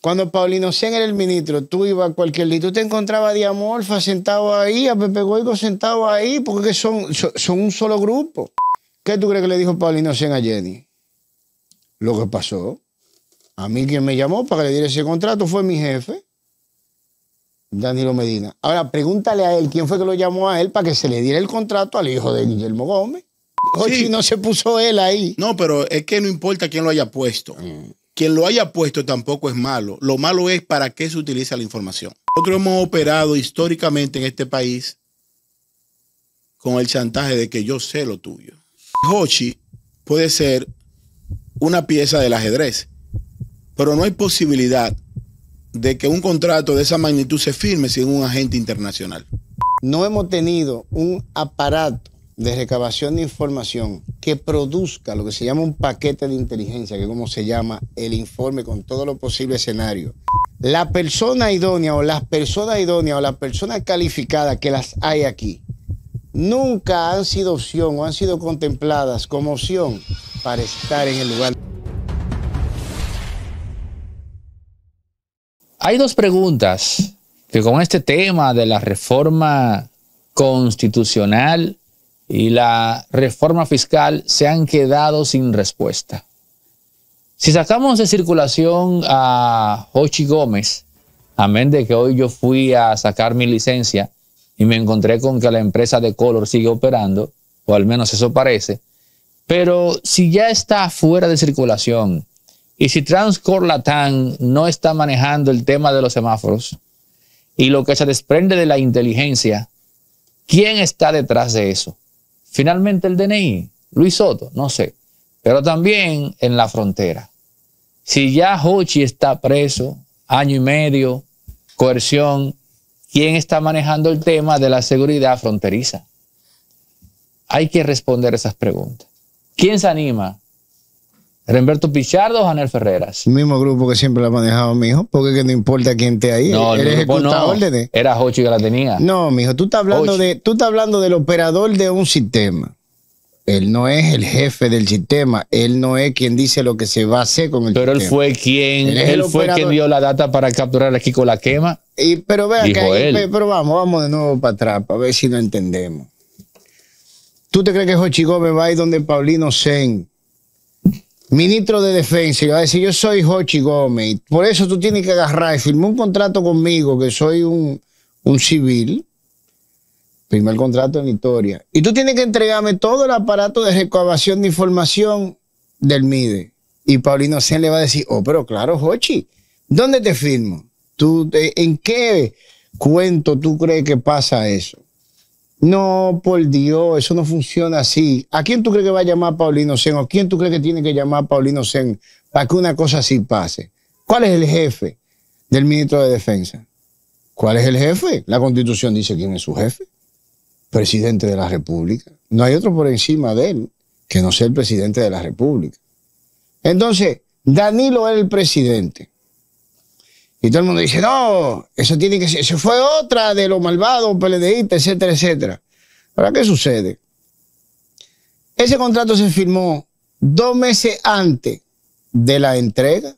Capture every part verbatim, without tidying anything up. Cuando Paulino Sen era el ministro, tú ibas a cualquier lado, tú te encontrabas a Diamorfa sentado ahí, a Pepe Goico sentado ahí, porque son, son, son un solo grupo. ¿Qué tú crees que le dijo Paulino Sen a Jenny? Lo que pasó. A mí quien me llamó para que le diera ese contrato fue mi jefe, Danilo Medina. Ahora, pregúntale a él quién fue que lo llamó a él para que se le diera el contrato al hijo de Guillermo Gómez. Jochy, sí. No se puso él ahí. No, pero es que no importa quién lo haya puesto. Mm. Quien lo haya puesto tampoco es malo. Lo malo es para qué se utiliza la información. Nosotros hemos operado históricamente en este país con el chantaje de que yo sé lo tuyo. Jochy puede ser una pieza del ajedrez, pero no hay posibilidad de que un contrato de esa magnitud se firme sin un agente internacional. No hemos tenido un aparato de recabación de información que produzca lo que se llama un paquete de inteligencia, que es como se llama el informe con todos los posibles escenarios. La persona idónea o las personas idóneas o las personas calificadas que las hay aquí nunca han sido opción o han sido contempladas como opción para estar en el lugar. Hay dos preguntas que con este tema de la reforma constitucional y la reforma fiscal se han quedado sin respuesta. Si sacamos de circulación a Jochy Gómez, amén de que hoy yo fui a sacar mi licencia y me encontré con que la empresa de Color sigue operando, o al menos eso parece, pero si ya está fuera de circulación y si Transcore Latam no está manejando el tema de los semáforos y lo que se desprende de la inteligencia, ¿quién está detrás de eso? Finalmente el D N I, Luis Soto, no sé, pero también en la frontera. Si ya Jochy está preso, año y medio, coerción, ¿quién está manejando el tema de la seguridad fronteriza? Hay que responder esas preguntas. ¿Quién se anima? ¿Remberto Pichardo o Janel Ferreras? El mismo grupo que siempre la ha manejado, mijo, porque que no importa quién te ahí. No, el, el ejecuta órdenes. No, era Jochy que la tenía. No, mijo, tú estás hablando de, tú estás hablando del operador de un sistema. Él no es el jefe del sistema. Él no es quien dice lo que se va a hacer con el pero sistema. Pero él fue quien, él, él fue operador. Quien dio la data para capturar aquí con la quema. Y, pero vea acá, él. Y, pero vamos, vamos de nuevo para atrás, para ver si lo entendemos. ¿Tú te crees que Jochy Gómez va a ir donde Paulino Sen, ministro de Defensa, y va a decir, yo soy Jochy Gómez, por eso tú tienes que agarrar y firmar un contrato conmigo, que soy un, un civil, primer contrato en la historia, y tú tienes que entregarme todo el aparato de recabación de información del MIDE? Y Paulino Sen le va a decir, oh, pero claro, Jochy, ¿dónde te firmo? ¿Tú, ¿En qué cuento tú crees que pasa eso? No, por Dios, eso no funciona así. ¿A quién tú crees que va a llamar Paulino Sen? ¿O quién tú crees que tiene que llamar Paulino Sen para que una cosa así pase? ¿Cuál es el jefe del ministro de Defensa? ¿Cuál es el jefe? La Constitución dice quién es su jefe. Presidente de la República. No hay otro por encima de él que no sea el presidente de la República. Entonces, Danilo era el presidente. Y todo el mundo dice, no, eso tiene que ser, eso fue otra de los malvados PLDistas, etcétera, etcétera. ¿Ahora qué sucede? Ese contrato se firmó dos meses antes de la entrega,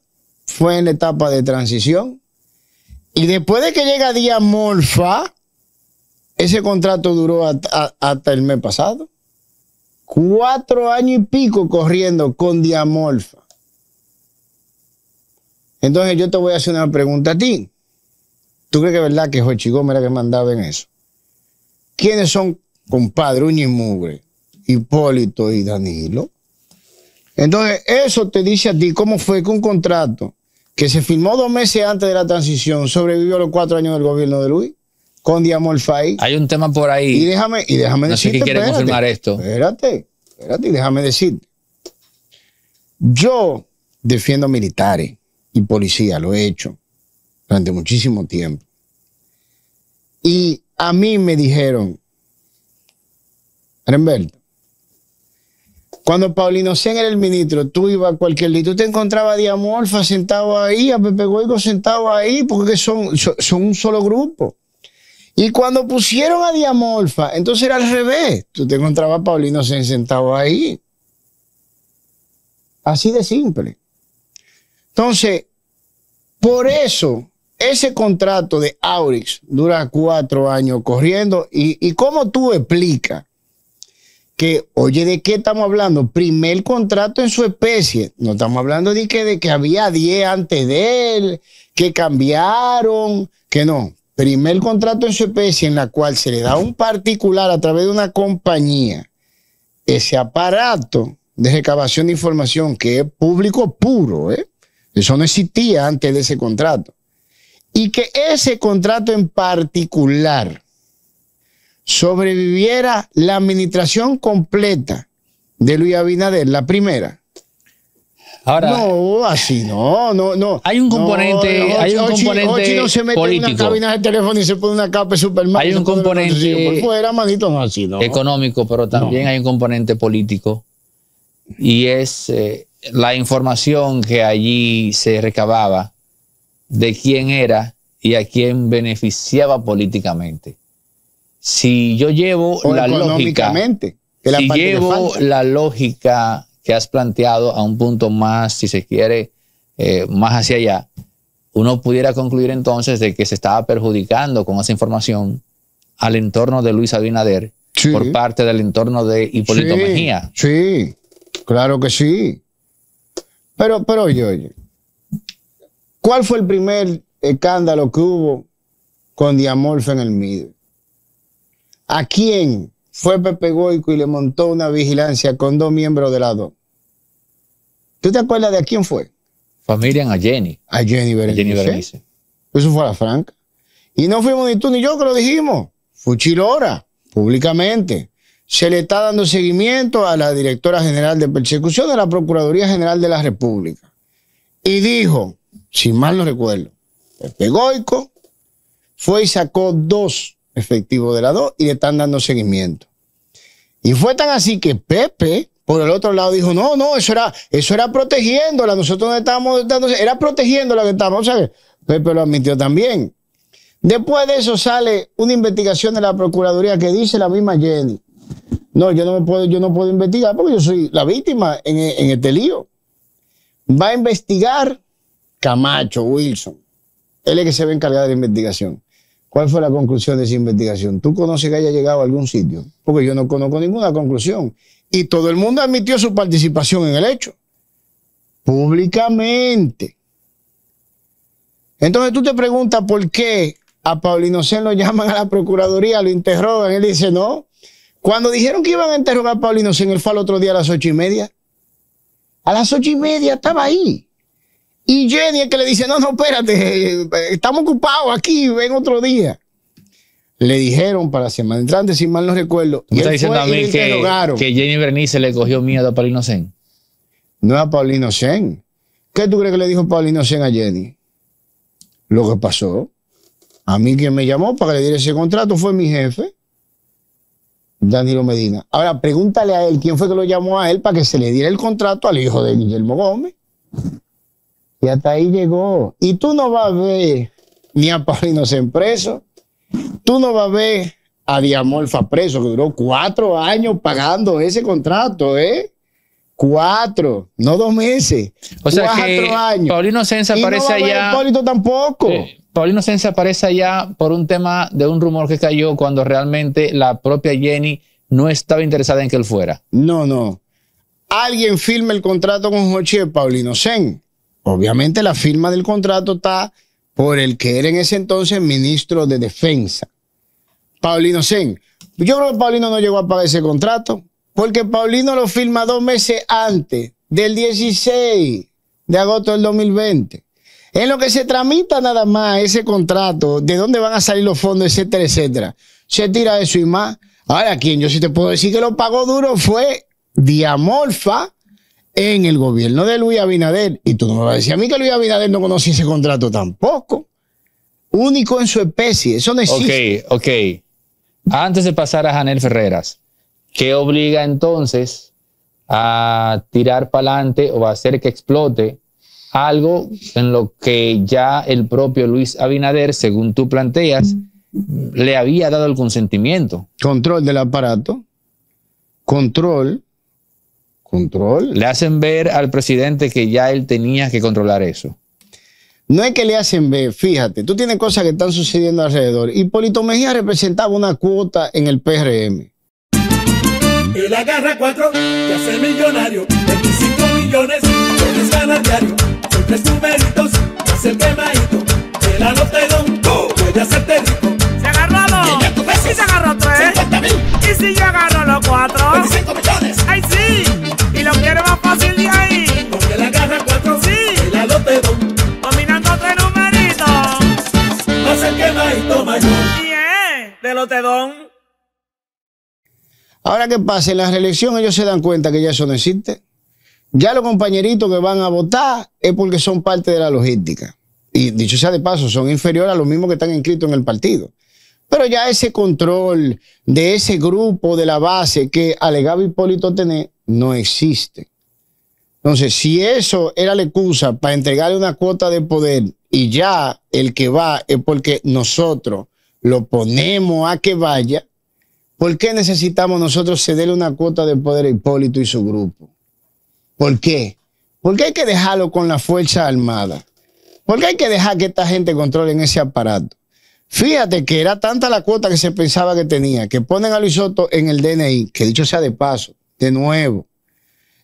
fue en la etapa de transición, y después de que llega Diamorfa, ese contrato duró hasta, hasta el mes pasado. Cuatro años y pico corriendo con Diamorfa. Entonces yo te voy a hacer una pregunta a ti. ¿Tú crees que es verdad que Jochy Gómez era que mandaba en eso? ¿Quiénes son compadre, uña y mugre? Hipólito y Danilo. Entonces eso te dice a ti cómo fue que un contrato que se firmó dos meses antes de la transición sobrevivió a los cuatro años del gobierno de Luis con Diamorfa. Hay un tema por ahí. Y déjame, y déjame no decirte. No sé quién quiere confirmar esto. Espérate, espérate y déjame decirte. Yo defiendo militares y policía, lo he hecho durante muchísimo tiempo. Y a mí me dijeron, Remberto, cuando Paulino Sen era el ministro, tú ibas a cualquier lado, tú te encontrabas a Diamorfa sentado ahí, a Pepe Goico sentado ahí, porque son, son, son un solo grupo. Y cuando pusieron a Diamorfa, entonces era al revés, tú te encontrabas a Paulino Sen sentado ahí. Así de simple. Entonces, Por eso, ese contrato de Aurix dura cuatro años corriendo. ¿Y, y cómo tú explicas que, oye, de qué estamos hablando? Primer contrato en su especie. No estamos hablando de que, de que había diez antes de él, que cambiaron, que no. Primer contrato en su especie en la cual se le da a un particular a través de una compañía ese aparato de recabación de información que es público puro, ¿eh? Eso no existía antes de ese contrato. Y que ese contrato en particular sobreviviera la administración completa de Luis Abinader, la primera. Ahora, no, así no, no, no. Hay un componente, no, no, hay un Jochy, componente Jochy no se mete político. En una cabina de teléfono y se pone una capa de Superman. Hay un componente por fuera, manito, no, así no. Económico, pero también no. Hay un componente político y es eh, la información que allí se recababa de quién era y a quién beneficiaba políticamente. Si yo llevo o la lógica, que la si llevo la lógica que has planteado a un punto más, si se quiere, eh, más hacia allá, uno pudiera concluir entonces de que se estaba perjudicando con esa información al entorno de Luis Abinader, sí, por parte del entorno de Hipólito, sí, Mejía. Sí, claro que sí. Pero, pero oye, oye, ¿cuál fue el primer escándalo que hubo con Diamorfa en el MIDE? ¿A quién fue Pepe Goico y le montó una vigilancia con dos miembros de la D O? ¿Tú te acuerdas de a quién fue? Familia a Jenny. A Yeni Berenice. Eso fue a la franca. Y no fuimos ni tú ni yo que lo dijimos. Fuchilora, públicamente. Se le está dando seguimiento a la directora general de persecución de la Procuraduría General de la República. Y dijo, si mal no recuerdo, Pepe Goico fue y sacó dos efectivo de la D O y le están dando seguimiento. Y fue tan así que Pepe, por el otro lado, dijo, no, no, eso era, eso era protegiéndola, nosotros no estábamos dando, era protegiéndola que estábamos, o sea, Pepe lo admitió también. Después de eso sale una investigación de la Procuraduría que dice la misma Jenny, no, yo no me puedo, yo no puedo investigar porque yo soy la víctima en, en este lío. Va a investigar Camacho Wilson, él es el que se va a encargar de la investigación. ¿Cuál fue la conclusión de esa investigación? ¿Tú conoces que haya llegado a algún sitio? Porque yo no conozco ninguna conclusión. Y todo el mundo admitió su participación en el hecho. Públicamente. Entonces tú te preguntas por qué a Paulino Sen lo llaman a la Procuraduría, lo interrogan. Él dice no. Cuando dijeron que iban a interrogar a Paulino Sen, él fue al otro día a las ocho y media. A las ocho y media estaba ahí. Y Jenny es que le dice, no, no, espérate, estamos ocupados aquí, ven otro día. Le dijeron para la semana entrante, si mal no recuerdo. ¿Tú estás diciendo a mí que, que Yeni Berenice le cogió miedo a Paulino Sen? No a Paulino Sen. ¿Qué tú crees que le dijo Paulino Sen a Jenny? Lo que pasó. A mí quien me llamó para que le diera ese contrato fue mi jefe, Danilo Medina. Ahora, pregúntale a él quién fue que lo llamó a él para que se le diera el contrato al hijo de Guillermo Gómez. Y hasta ahí llegó. Y tú no vas a ver ni a Paulino Sen preso. Tú no vas a ver a Diamorfa preso, que duró cuatro años pagando ese contrato, ¿eh? Cuatro, no dos meses. O sea, cuatro que años. Paulino Sen se aparece allá. Y no va a ver Hipólito tampoco. Eh, Paulino Sen se aparece allá por un tema de un rumor que cayó cuando realmente la propia Jenny no estaba interesada en que él fuera. No, no. Alguien firma el contrato con Jochy de Paulino Sen. Obviamente la firma del contrato está por el que era en ese entonces ministro de Defensa, Paulino Sen. Yo creo que Paulino no llegó a pagar ese contrato porque Paulino lo firma dos meses antes del dieciséis de agosto del dos mil veinte. En lo que se tramita nada más ese contrato, de dónde van a salir los fondos, etcétera, etcétera. Se tira eso y más. Ahora, quien yo sí te puedo decir que lo pagó duro fue Diamorfa, en el gobierno de Luis Abinader. Y tú no me vas a decir a mí que Luis Abinader no conocía ese contrato tampoco. Único en su especie. Eso no existe. Ok, ok. Antes de pasar a Janel Ferreras, ¿qué obliga entonces a tirar para adelante o a hacer que explote algo en lo que ya el propio Luis Abinader, según tú planteas, le había dado el consentimiento? Control del aparato. Control. Control. Le hacen ver al presidente que ya él tenía que controlar eso. No es que le hacen ver, fíjate, tú tienes cosas que están sucediendo alrededor. Hipólito Mejía representaba una cuota en el P R M. Él agarra cuatro y hace millonario. veinticinco millones, se les gana diario. Siempre es numeritos, hace el quemadito. El anotadón, puede hacerte rico. Se agarró dos, y se agarró tres. cincuenta mil. Y si yo agarro los cuatro, veinticinco millones. ¡Ay, sí! Y lo quiero más fácil de ahí. Porque él agarra cuatro, sí. El anotadón. Ahora que pase en la reelección, ellos se dan cuenta que ya eso no existe. Ya los compañeritos que van a votar es porque son parte de la logística. Y dicho sea de paso, son inferiores a los mismos que están inscritos en el partido. Pero ya ese control de ese grupo de la base que alegaba Hipólito tener no existe. Entonces, si eso era la excusa para entregarle una cuota de poder y ya el que va es porque nosotros lo ponemos a que vaya, ¿por qué necesitamos nosotros cederle una cuota de poder a Hipólito y su grupo? ¿Por qué? ¿Por qué hay que dejarlo con la Fuerza Armada? ¿Por qué hay que dejar que esta gente controle ese aparato? Fíjate que era tanta la cuota que se pensaba que tenía, que ponen a Luis Soto en el D N I, que dicho sea de paso, de nuevo.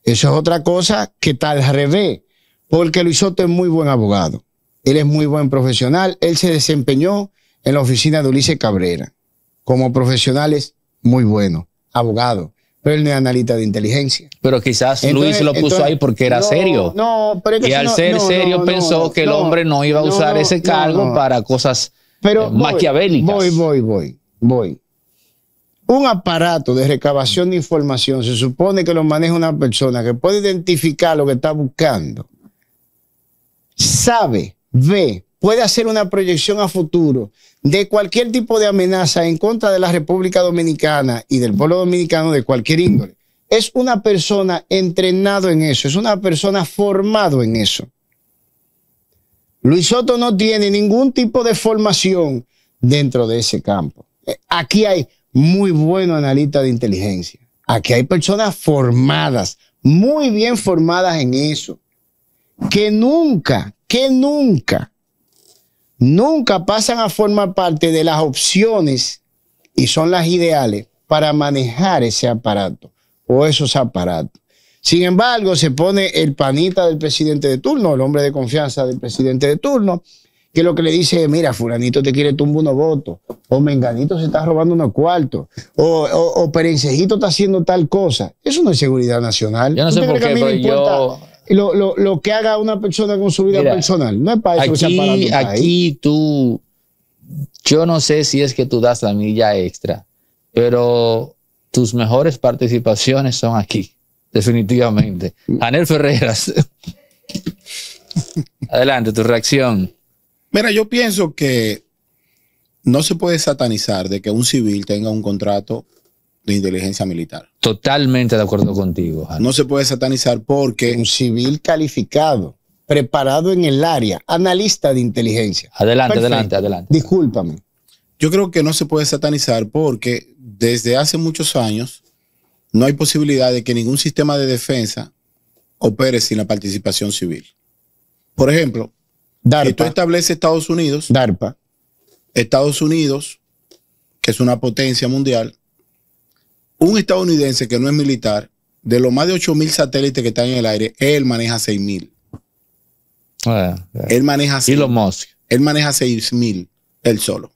Eso es otra cosa que está al revés, porque Luis Soto es muy buen abogado. Él es muy buen profesional. Él se desempeñó en la oficina de Ulises Cabrera. Como profesional es muy bueno, abogado, pero él no es analista de inteligencia. Pero quizás entonces, Luis lo puso entonces, ahí porque era no, serio. No, pero es que y al ser no, serio no, pensó no, que el no, hombre no iba a no, usar ese cargo no, no. para cosas pero eh, voy, maquiavélicas. Voy, voy, voy, voy. Un aparato de recabación de información se supone que lo maneja una persona que puede identificar lo que está buscando. Sabe, ve, puede hacer una proyección a futuro de cualquier tipo de amenaza en contra de la República Dominicana y del pueblo dominicano de cualquier índole. Es una persona entrenada en eso, es una persona formada en eso. Luis Soto no tiene ningún tipo de formación dentro de ese campo. Aquí hay muy buenos analistas de inteligencia. Aquí hay personas formadas, muy bien formadas en eso, que nunca, que nunca, nunca pasan a formar parte de las opciones y son las ideales para manejar ese aparato o esos aparatos. Sin embargo, se pone el panita del presidente de turno, el hombre de confianza del presidente de turno, que lo que le dice es, mira, fulanito te quiere tumbar unos votos, o menganito se está robando unos cuartos, o, o, o perencejito está haciendo tal cosa. Eso no es seguridad nacional. Yo no sé por qué, pero yo... Lo, lo, lo que haga una persona con su vida mira, personal. No es para eso. Aquí, que se aquí tú, yo no sé si es que tú das la milla extra, pero tus mejores participaciones son aquí, definitivamente. Janel Ferreras, adelante, tu reacción. Mira, yo pienso que no se puede satanizar de que un civil tenga un contrato de inteligencia militar. Totalmente de acuerdo contigo, Janel. No se puede satanizar porque... Un civil calificado, preparado en el área, analista de inteligencia. Adelante, perfecto. adelante, adelante. Discúlpame. Yo creo que no se puede satanizar porque desde hace muchos años no hay posibilidad de que ningún sistema de defensa opere sin la participación civil. Por ejemplo... DARPA. Si tú estableces Estados Unidos, DARPA. Estados Unidos, que es una potencia mundial, un estadounidense que no es militar, de los más de ocho mil satélites que están en el aire, él maneja seis mil. Ah, yeah. Él maneja seis mil. Elon Musk. Él maneja seis mil, él solo. O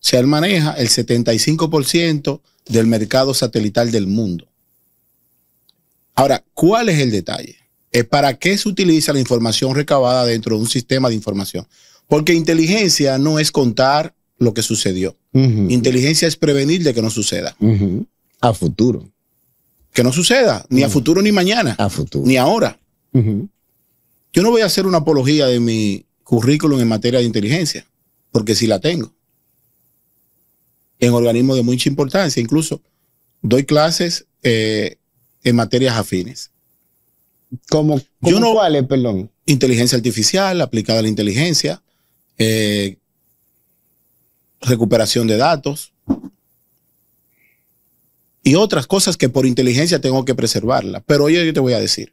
sea, él maneja el setenta y cinco por ciento del mercado satelital del mundo. Ahora, ¿cuál es el detalle? Es para qué se utiliza la información recabada dentro de un sistema de información. Porque inteligencia no es contar lo que sucedió. Uh-huh. Inteligencia es prevenir de que no suceda. Uh-huh. A futuro. Que no suceda, ni uh-huh. a futuro ni mañana. A futuro. Ni ahora. Uh-huh. Yo no voy a hacer una apología de mi currículum en materia de inteligencia, porque sí la tengo. En organismos de mucha importancia. Incluso doy clases eh, en materias afines. Como, como yo no vale, perdón. Inteligencia artificial, aplicada a la inteligencia, eh, recuperación de datos y otras cosas que por inteligencia tengo que preservarla. Pero oye, yo te voy a decir,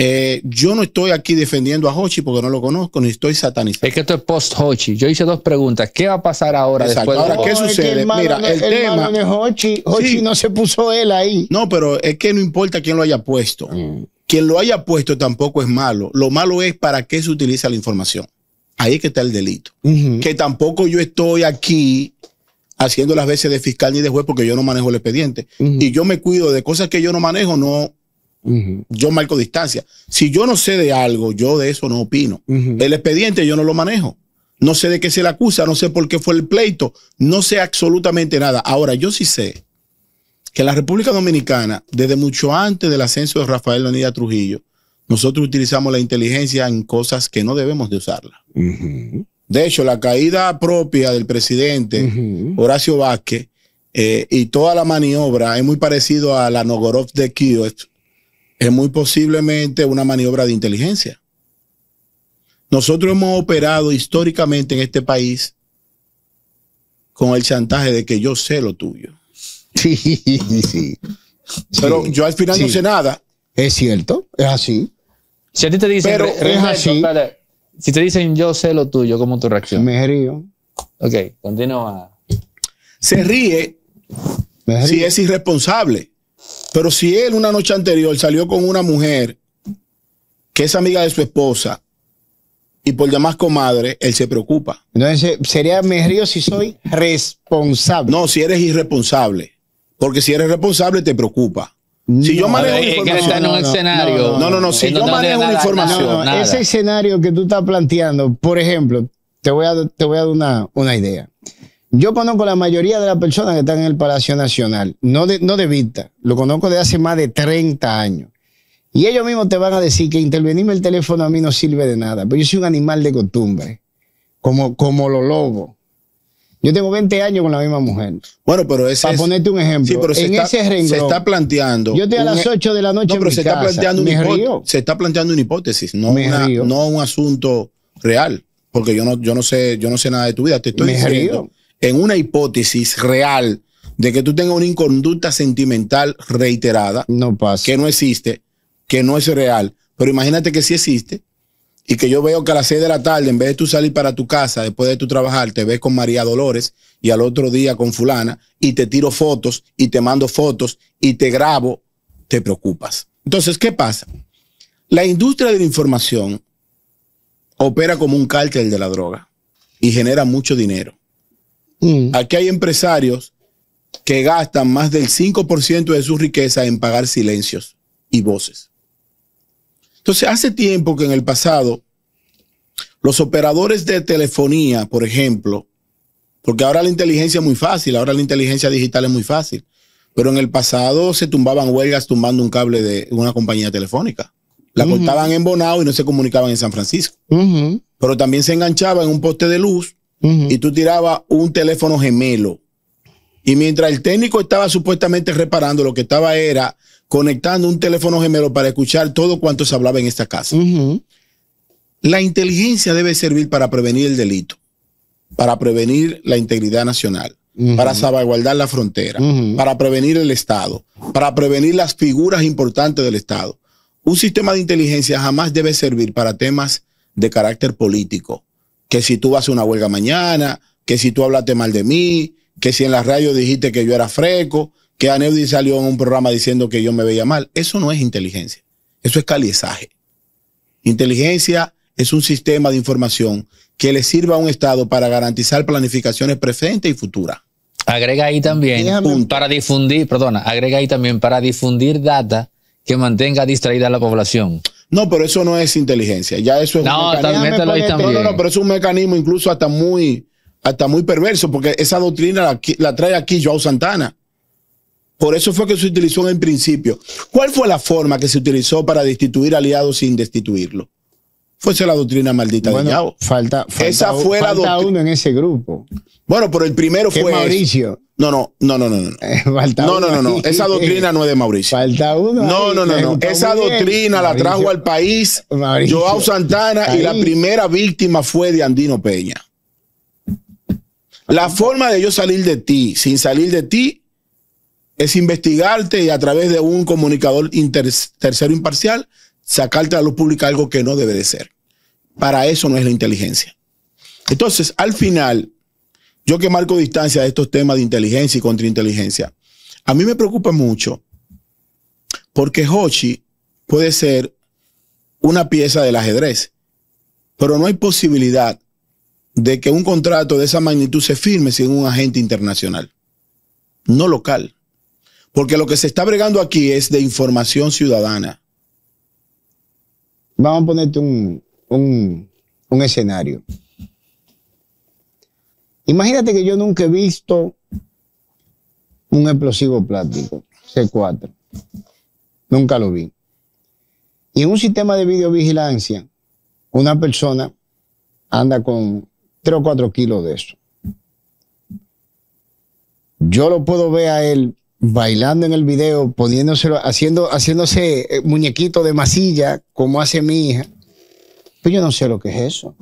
Eh, yo no estoy aquí defendiendo a Jochy porque no lo conozco, ni estoy satanizando. Es que esto es post Jochy. Yo hice dos preguntas. ¿Qué va a pasar ahora? Exacto. Después de... Ahora, ¿qué oh, sucede? Es que el mira, el, el, el tema... de Jochy. Jochy sí. No se puso él ahí. No, pero es que no importa quién lo haya puesto. Mm. Quien lo haya puesto tampoco es malo. Lo malo es para qué se utiliza la información. Ahí es que está el delito. Uh-huh. Que tampoco yo estoy aquí haciendo las veces de fiscal ni de juez porque yo no manejo el expediente. Uh-huh. Y yo me cuido de cosas que yo no manejo, no... Uh-huh. Yo marco distancia. Si yo no sé de algo, yo de eso no opino. Uh-huh. El expediente yo no lo manejo. No sé de qué se le acusa, no sé por qué fue el pleito, no sé absolutamente nada. Ahora, yo sí sé que en la República Dominicana, desde mucho antes del ascenso de Rafael Leonidas Trujillo, nosotros utilizamos la inteligencia en cosas que no debemos de usarla. Uh-huh. De hecho, la caída propia del presidente uh-huh. Horacio Vázquez eh, y toda la maniobra es muy parecido a la Nogorov de Kiev. Es muy posiblemente una maniobra de inteligencia. Nosotros hemos operado históricamente en este país con el chantaje de que yo sé lo tuyo. Sí, sí. Pero sí, yo al final sí. no sé nada. Es cierto, es así. Si a ti te dicen, Pero es así. Para, si te dicen yo sé lo tuyo, ¿cómo tu reacción? Me río. Ok, continúa. Se ríe si es irresponsable. Pero si él una noche anterior salió con una mujer que es amiga de su esposa y por demás comadre, él se preocupa. Entonces sería, me río si soy responsable. No, si eres irresponsable. Porque si eres responsable te preocupa. No, si yo manejo ver, una información... No, no, escenario, no, no, no, no, no. Si yo manejo una información... No, no, ese escenario que tú estás planteando, por ejemplo, te voy a, te voy a dar una, una idea. Yo conozco la mayoría de las personas que están en el Palacio Nacional, no de, no de vista, lo conozco de hace más de treinta años. Y ellos mismos te van a decir que intervenirme el teléfono a mí no sirve de nada, pero yo soy un animal de costumbre, como, como los lobos. Yo tengo veinte años con la misma mujer. Bueno, pero ese Para es, ponerte un ejemplo, sí, pero en está, ese renglón... Se está planteando... Yo estoy a las ocho de la noche no, pero en mi se, casa, está planteando una se está planteando una hipótesis, no, una, no un asunto real, porque yo no, yo, no sé, yo no sé nada de tu vida, te estoy me diciendo... Río. En una hipótesis real de que tú tengas una inconducta sentimental reiterada, no pasa. Que no existe, que no es real. Pero imagínate que sí existe y que yo veo que a las seis de la tarde, en vez de tú salir para tu casa, después de tú trabajar, te ves con María Dolores y al otro día con fulana y te tiro fotos y te mando fotos y te grabo, te preocupas. Entonces, ¿qué pasa? La industria de la información opera como un cártel de la droga y genera mucho dinero. Mm. Aquí hay empresarios que gastan más del cinco por ciento de su riqueza en pagar silencios y voces. Entonces, hace tiempo que en el pasado, los operadores de telefonía, por ejemplo, porque ahora la inteligencia es muy fácil, ahora la inteligencia digital es muy fácil, pero en el pasado se tumbaban huelgas tumbando un cable de una compañía telefónica. La mm-hmm. cortaban en Bonao y no se comunicaban en San Francisco. Mm-hmm. Pero también se enganchaba en un poste de luz. Uh-huh. Y tú tirabas un teléfono gemelo. Y mientras el técnico estaba supuestamente reparando, lo que estaba era conectando un teléfono gemelo para escuchar todo cuanto se hablaba en esta casa. Uh-huh. La inteligencia debe servir para prevenir el delito, para prevenir la integridad nacional, uh-huh. para salvaguardar la frontera, uh-huh. para prevenir el Estado, para prevenir las figuras importantes del Estado. Un sistema de inteligencia jamás debe servir para temas de carácter político. Que si tú vas a una huelga mañana, que si tú hablaste mal de mí, que si en la radio dijiste que yo era fresco, que Aneudys salió en un programa diciendo que yo me veía mal. Eso no es inteligencia. Eso es caliesaje. Inteligencia es un sistema de información que le sirva a un Estado para garantizar planificaciones presentes y futuras. Agrega ahí también Déjame. para difundir, perdona, agrega ahí también para difundir data que mantenga distraída a la población. No, pero eso no es inteligencia. Ya eso es no, un mecanismo. Ahí también. No, no, pero es un mecanismo incluso hasta muy, hasta muy perverso, porque esa doctrina la, la trae aquí Joao Santana. Por eso fue que se utilizó en el principio. ¿Cuál fue la forma que se utilizó para destituir aliados sin destituirlo? Fuese la doctrina maldita bueno, de Joao. Falta, falta, esa fue falta la uno en ese grupo. Bueno, pero el primero fue Mauricio. No, no, no, no, no, no. No, no, no, no. Esa doctrina no es de Mauricio. Falta uno. No, no, no, no. Esa doctrina la trajo al país Joao Santana y la primera víctima fue de Andino Peña. La forma de yo salir de ti, sin salir de ti, es investigarte y a través de un comunicador tercero imparcial sacarte a la luz pública algo que no debe de ser. Para eso no es la inteligencia. Entonces, al final, yo que marco distancia de estos temas de inteligencia y contrainteligencia, a mí me preocupa mucho porque Jochy puede ser una pieza del ajedrez, pero no hay posibilidad de que un contrato de esa magnitud se firme sin un agente internacional, no local. Porque lo que se está bregando aquí es de información ciudadana. Vamos a ponerte un, un, un escenario. Imagínate que yo nunca he visto un explosivo plástico, C cuatro. Nunca lo vi. Y en un sistema de videovigilancia, una persona anda con tres o cuatro kilos de eso. Yo lo puedo ver a él bailando en el video, poniéndoselo, haciendo, haciéndose muñequito de masilla, como hace mi hija. Pero yo no sé lo que es eso.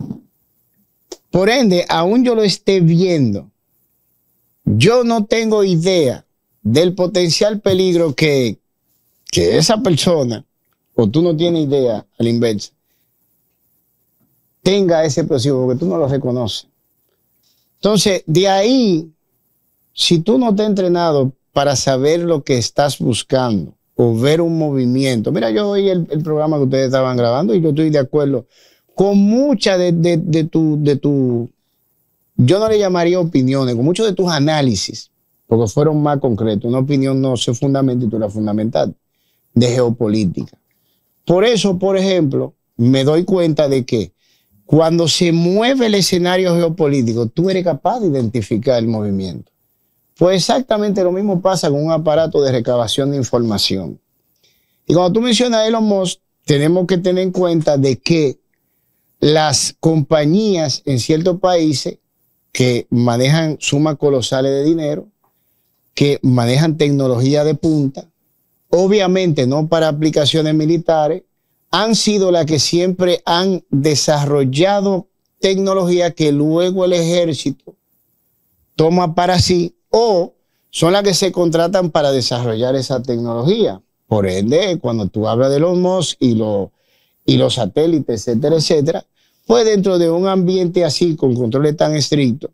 Por ende, aún yo lo esté viendo, yo no tengo idea del potencial peligro que, que esa persona, o tú no tienes idea, al inverso, tenga ese explosivo, porque tú no lo reconoces. Entonces, de ahí, si tú no te has entrenado para saber lo que estás buscando o ver un movimiento. Mira, yo oí el, el programa que ustedes estaban grabando y yo estoy de acuerdo con muchas de, de, de, tu, de tu, yo no le llamaría opiniones, con muchos de tus análisis, porque fueron más concretos. Una opinión no se fundamenta y tú la fundamental de geopolítica. Por eso, por ejemplo, me doy cuenta de que cuando se mueve el escenario geopolítico, tú eres capaz de identificar el movimiento. Pues exactamente lo mismo pasa con un aparato de recabación de información. Y cuando tú mencionas a Elon Musk, tenemos que tener en cuenta de que las compañías en ciertos países que manejan sumas colosales de dinero, que manejan tecnología de punta, obviamente no para aplicaciones militares, han sido las que siempre han desarrollado tecnología que luego el ejército toma para sí, o son las que se contratan para desarrollar esa tecnología. Por ende, cuando tú hablas de los Musk y, lo, y los satélites, etcétera, etcétera, pues dentro de un ambiente así, con controles tan estrictos,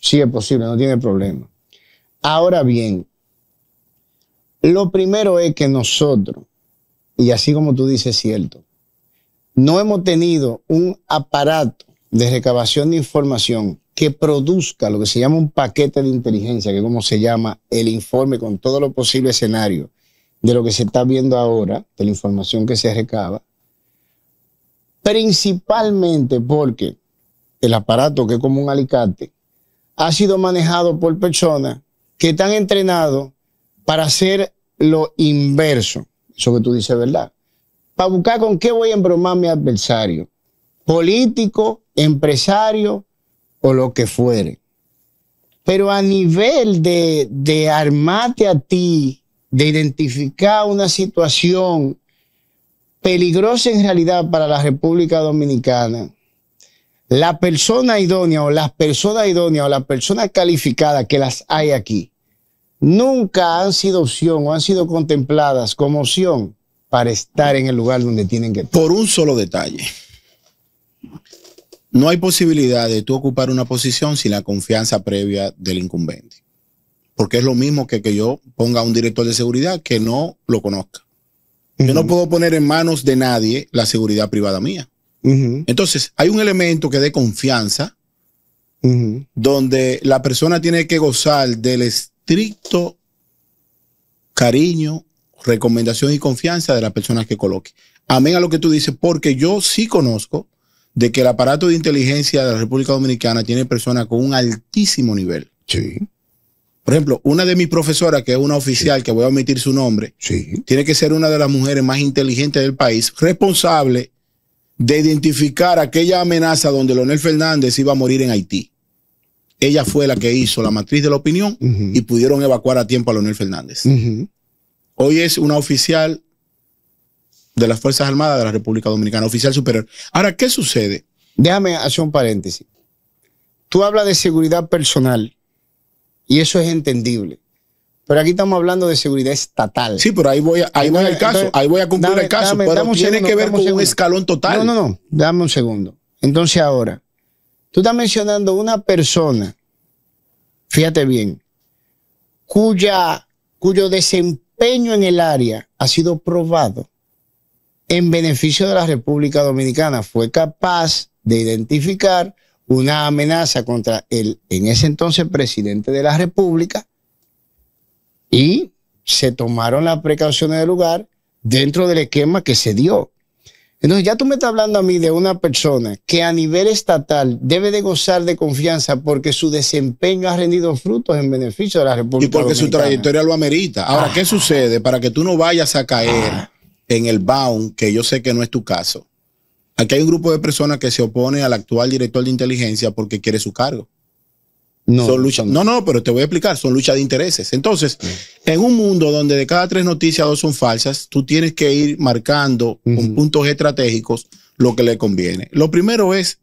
sí es posible, no tiene problema. Ahora bien, lo primero es que nosotros, y así como tú dices, cierto, no hemos tenido un aparato de recabación de información que produzca lo que se llama un paquete de inteligencia, que es como se llama el informe con todos los posibles escenarios de lo que se está viendo ahora, de la información que se recaba, principalmente porque el aparato, que es como un alicate, ha sido manejado por personas que están entrenados para hacer lo inverso, eso que tú dices, ¿verdad? Para buscar con qué voy a embromar a mi adversario, político, empresario, o lo que fuere. Pero a nivel de, de armarte a ti, de identificar una situación peligrosa en realidad para la República Dominicana, la persona idónea o las personas idóneas o las personas calificadas que las hay aquí, nunca han sido opción o han sido contempladas como opción para estar en el lugar donde tienen que estar. Por un solo detalle. No hay posibilidad de tú ocupar una posición sin la confianza previa del incumbente. Porque es lo mismo que que yo ponga a un director de seguridad que no lo conozca. Uh-huh. Yo no puedo poner en manos de nadie la seguridad privada mía. Uh-huh. Entonces, hay un elemento que dé confianza, uh-huh, donde la persona tiene que gozar del estricto cariño, recomendación y confianza de las personas que coloque. Amén a lo que tú dices, porque yo sí conozco de que el aparato de inteligencia de la República Dominicana tiene personas con un altísimo nivel. Sí. Por ejemplo, una de mis profesoras, que es una oficial, sí, que voy a omitir su nombre, sí, tiene que ser una de las mujeres más inteligentes del país, responsable de identificar aquella amenaza donde Leonel Fernández iba a morir en Haití. Ella fue la que hizo la matriz de la opinión, uh-huh, y pudieron evacuar a tiempo a Leonel Fernández. Uh-huh. Hoy es una oficial de las Fuerzas Armadas de la República Dominicana, oficial superior. Ahora, ¿qué sucede? Déjame hacer un paréntesis. Tú hablas de seguridad personal y eso es entendible, Pero aquí estamos hablando de seguridad estatal. Sí, pero ahí voy, a, ahí voy al caso. Entonces, ahí voy a cumplir dame, el caso. Dame, pero dame tiene segundo, que ver con un, un escalón total. No, no, no. Dame un segundo. Entonces ahora, tú estás mencionando una persona, fíjate bien, cuya, cuyo desempeño en el área ha sido probado en beneficio de la República Dominicana. Fue capaz de identificar una amenaza contra el, en ese entonces, presidente de la República, y se tomaron las precauciones del lugar dentro del esquema que se dio. Entonces ya tú me estás hablando a mí de una persona que a nivel estatal debe de gozar de confianza porque su desempeño ha rendido frutos en beneficio de la República Dominicana. Y porque Dominicana. Su trayectoria lo amerita. Ahora, ah. ¿qué sucede? Para que tú no vayas a caer ah. en el bound, que yo sé que no es tu caso. Aquí hay un grupo de personas que se opone al actual director de inteligencia porque quiere su cargo. No, son lucha, no, no, pero te voy a explicar, son luchas de intereses. Entonces, sí. en un mundo donde de cada tres noticias, dos son falsas, tú tienes que ir marcando uh-huh. con puntos estratégicos lo que le conviene. Lo primero es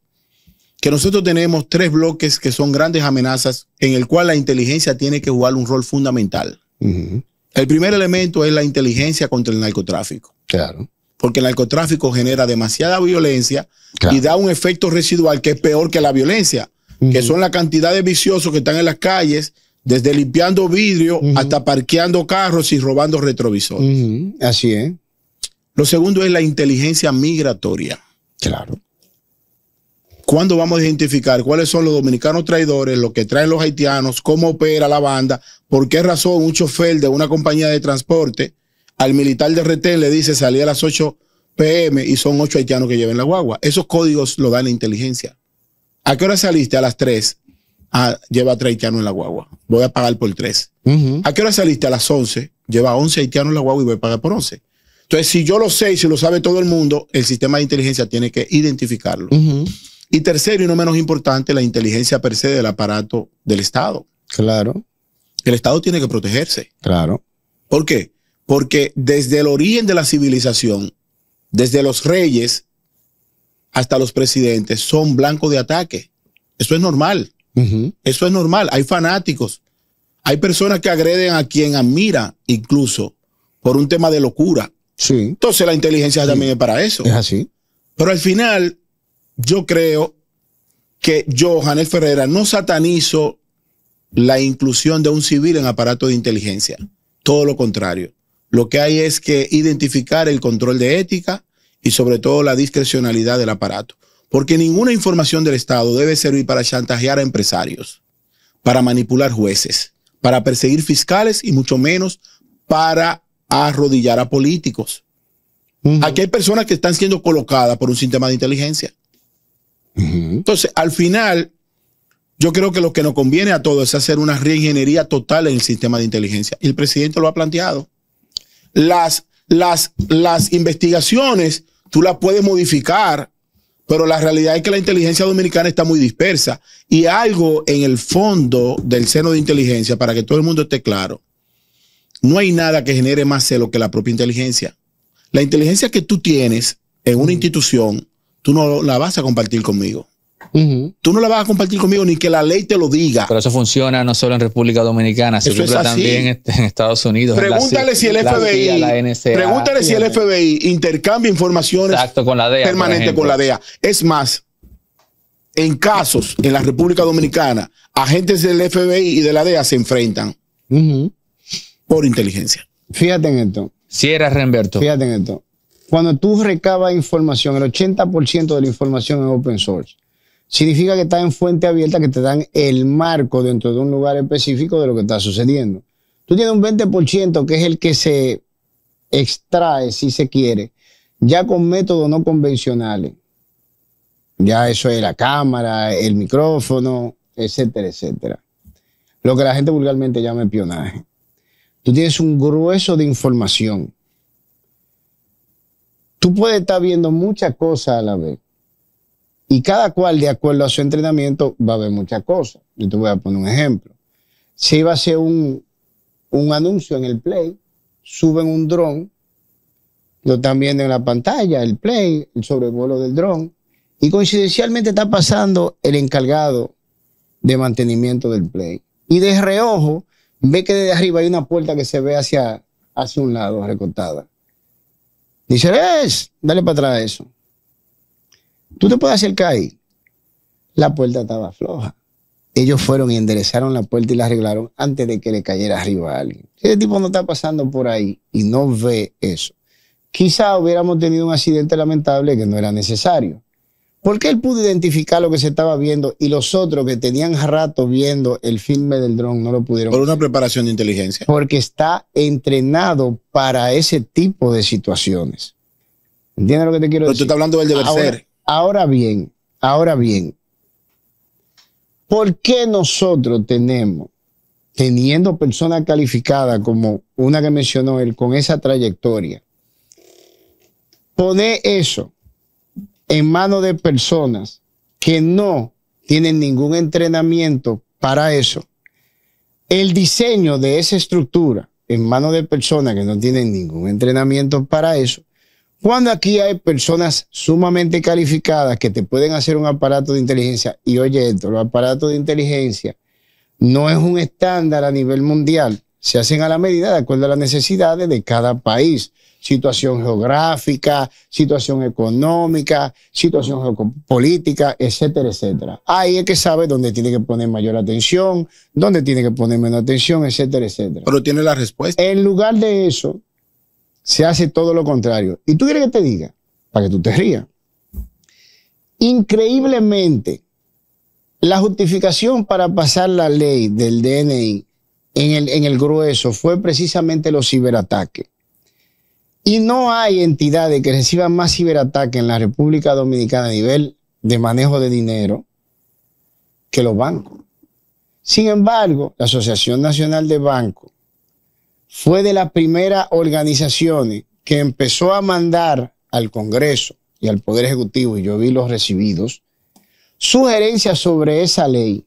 que nosotros tenemos tres bloques que son grandes amenazas en el cual la inteligencia tiene que jugar un rol fundamental. Uh-huh. El primer elemento es la inteligencia contra el narcotráfico. Claro. Porque el narcotráfico genera demasiada violencia claro. y da un efecto residual que es peor que la violencia. Uh-huh. Que son la cantidad de viciosos que están en las calles, desde limpiando vidrio uh-huh. hasta parqueando carros y robando retrovisores. Uh-huh. Así es. Lo segundo es la inteligencia migratoria. Claro. ¿Cuándo vamos a identificar cuáles son los dominicanos traidores, los que traen los haitianos, cómo opera la banda, por qué razón un chofer de una compañía de transporte al militar de retén le dice salí a las ocho p m y son ocho haitianos que lleven la guagua? Esos códigos lo da la inteligencia. ¿A qué hora saliste? A las tres. Ah, lleva a tres haitianos en la guagua. Voy a pagar por tres. Uh-huh. ¿A qué hora saliste? A las once. Lleva a once haitianos en la guagua y voy a pagar por once. Entonces, si yo lo sé y si lo sabe todo el mundo, el sistema de inteligencia tiene que identificarlo. Uh-huh. Y tercero, y no menos importante, la inteligencia per se del aparato del Estado. Claro. El Estado tiene que protegerse. Claro. ¿Por qué? Porque desde el origen de la civilización, desde los reyes hasta los presidentes son blancos de ataque. Eso es normal. Uh-huh. Eso es normal. Hay fanáticos. Hay personas que agreden a quien admira, incluso por un tema de locura. Sí. Entonces la inteligencia sí. también es para eso. Es así. Pero al final, yo creo que yo, Janel Ferreras, no satanizo la inclusión de un civil en aparato de inteligencia. Todo lo contrario. Lo que hay es que identificar el control de ética, y sobre todo la discrecionalidad del aparato. Porque ninguna información del Estado debe servir para chantajear a empresarios, para manipular jueces, para perseguir fiscales y mucho menos para arrodillar a políticos. Uh-huh. Aquí hay personas que están siendo colocadas por un sistema de inteligencia. Uh-huh. Entonces, al final, yo creo que lo que nos conviene a todos es hacer una reingeniería total en el sistema de inteligencia. Y el presidente lo ha planteado. Las Las, las investigaciones tú las puedes modificar, pero la realidad es que la inteligencia dominicana está muy dispersa y algo en el fondo del seno de inteligencia, para que todo el mundo esté claro, no hay nada que genere más celo que la propia inteligencia. La inteligencia que tú tienes en una institución, tú no la vas a compartir conmigo. Uh-huh. Tú no la vas a compartir conmigo ni que la ley te lo diga. Pero eso funciona no solo en República Dominicana, se cumple también en Estados Unidos. Pregúntale si el F B I, pregúntale si el F B I intercambia informaciones permanentes con la D E A. Es más, en casos en la República Dominicana, agentes del F B I y de la D E A se enfrentan uh-huh. por inteligencia. Fíjate en esto. Si era Remberto. Fíjate en esto. Cuando tú recabas información, el ochenta por ciento de la información es open source. Significa que está en fuente abierta, que te dan el marco dentro de un lugar específico de lo que está sucediendo. Tú tienes un veinte por ciento que es el que se extrae, si se quiere, ya con métodos no convencionales. Ya eso es la cámara, el micrófono, etcétera, etcétera. Lo que la gente vulgarmente llama espionaje. Tú tienes un grueso de información. Tú puedes estar viendo muchas cosas a la vez. Y cada cual, de acuerdo a su entrenamiento, va a ver muchas cosas. Yo te voy a poner un ejemplo. Se iba a hacer un, un anuncio en el Play, suben un dron, lo están viendo en la pantalla, el Play, el sobrevuelo del dron, y coincidencialmente está pasando el encargado de mantenimiento del Play. Y de reojo, ve que desde arriba hay una puerta que se ve hacia, hacia un lado, recortada. Dice, ¡es! Dale para atrás eso. Tú te puedes acercar ahí. La puerta estaba floja. Ellos fueron y enderezaron la puerta y la arreglaron antes de que le cayera arriba a alguien. Si ese tipo no está pasando por ahí y no ve eso, quizá hubiéramos tenido un accidente lamentable que no era necesario. Porque él pudo identificar lo que se estaba viendo y los otros que tenían rato viendo el filme del dron no lo pudieron. Por una preparación de inteligencia. Porque está entrenado para ese tipo de situaciones. ¿Entiendes lo que te quiero Pero decir? Pero tú estás hablando del deber ahora, ser. Ahora bien, ahora bien. ¿Por qué nosotros tenemos, teniendo personas calificadas como una que mencionó él, con esa trayectoria, poner eso en manos de personas que no tienen ningún entrenamiento para eso? El diseño de esa estructura en manos de personas que no tienen ningún entrenamiento para eso, cuando aquí hay personas sumamente calificadas que te pueden hacer un aparato de inteligencia. Y oye esto, los aparatos de inteligencia no es un estándar a nivel mundial, se hacen a la medida de acuerdo a las necesidades de cada país. Situación geográfica, situación económica, situación geopolítica, etcétera, etcétera. Ahí es que sabe dónde tiene que poner mayor atención, dónde tiene que poner menos atención, etcétera, etcétera. Pero tiene la respuesta. En lugar de eso, se hace todo lo contrario. ¿Y tú quieres que te diga? Para que tú te rías. Increíblemente, la justificación para pasar la ley del D N I en el, en el grueso fue precisamente los ciberataques. Y no hay entidades que reciban más ciberataques en la República Dominicana a nivel de manejo de dinero que los bancos. Sin embargo, la Asociación Nacional de Bancos fue de las primeras organizaciones que empezó a mandar al Congreso y al Poder Ejecutivo, y yo vi los recibidos, sugerencias sobre esa ley.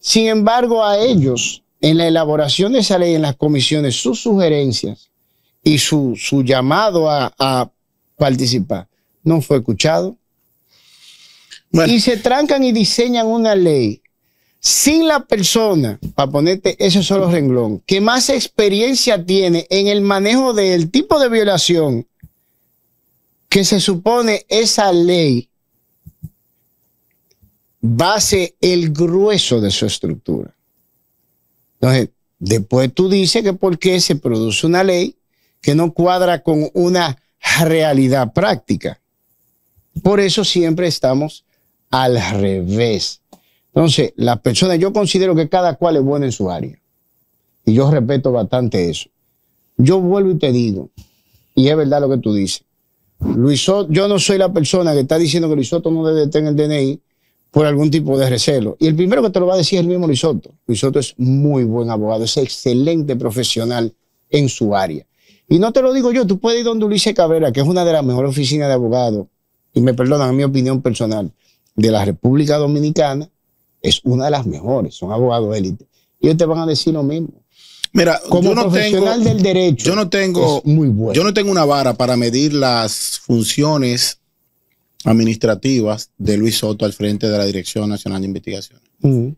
Sin embargo, a ellos, en la elaboración de esa ley, en las comisiones, sus sugerencias y su, su llamado a, a participar no fue escuchado. Bueno. Y se trancan y diseñan una ley sin la persona, para ponerte ese solo renglón, que más experiencia tiene en el manejo del tipo de violación que se supone esa ley base el grueso de su estructura. Entonces, después tú dices que por qué se produce una ley que no cuadra con una realidad práctica. Por eso siempre estamos al revés. Entonces, las personas, yo considero que cada cual es bueno en su área. Y yo respeto bastante eso. Yo vuelvo y te digo, y es verdad lo que tú dices, Luis Soto, yo no soy la persona que está diciendo que Luis Soto no debe tener el D N I por algún tipo de recelo. Y el primero que te lo va a decir es el mismo Luis Soto. Luis Soto es muy buen abogado, es excelente profesional en su área. Y no te lo digo yo, tú puedes ir donde Ulises Cabrera, que es una de las mejores oficinas de abogados, y me perdonan, en mi opinión personal, de la República Dominicana, es una de las mejores, son abogados élite. Y ellos te van a decir lo mismo. Mira, como yo no profesional tengo, del derecho, yo no tengo, muy bueno. Yo no tengo una vara para medir las funciones administrativas de Luis Soto al frente de la Dirección Nacional de Investigaciones. Uh-huh.